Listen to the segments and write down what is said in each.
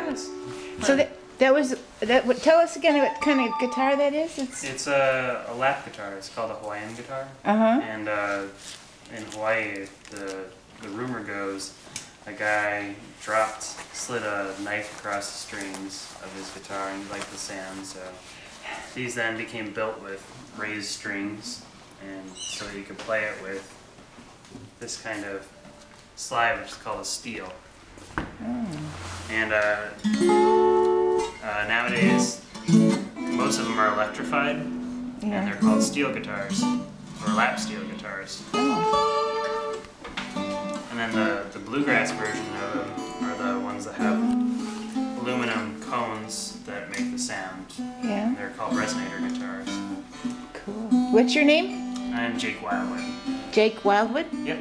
happens. So that tell us again what kind of guitar that is. It's a lap guitar. It's called a Hawaiian guitar. And in Hawaii, the rumor goes, a guy slid a knife across the strings of his guitar and he liked the sound, so these then became built with raised strings, and so you could play it with this kind of slide, which is called a steel. And nowadays, most of them are electrified, and they're called steel guitars, or lap steel guitars. And then the bluegrass version of them are the ones that have aluminum cones that make the sound. And they're called resonator guitars. Cool. What's your name? I'm Jake Wildwood. Jake Wildwood? Yep.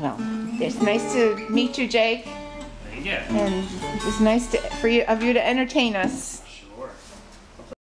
Well, it's nice to meet you, Jake. Thank you. And it's nice for you to entertain us.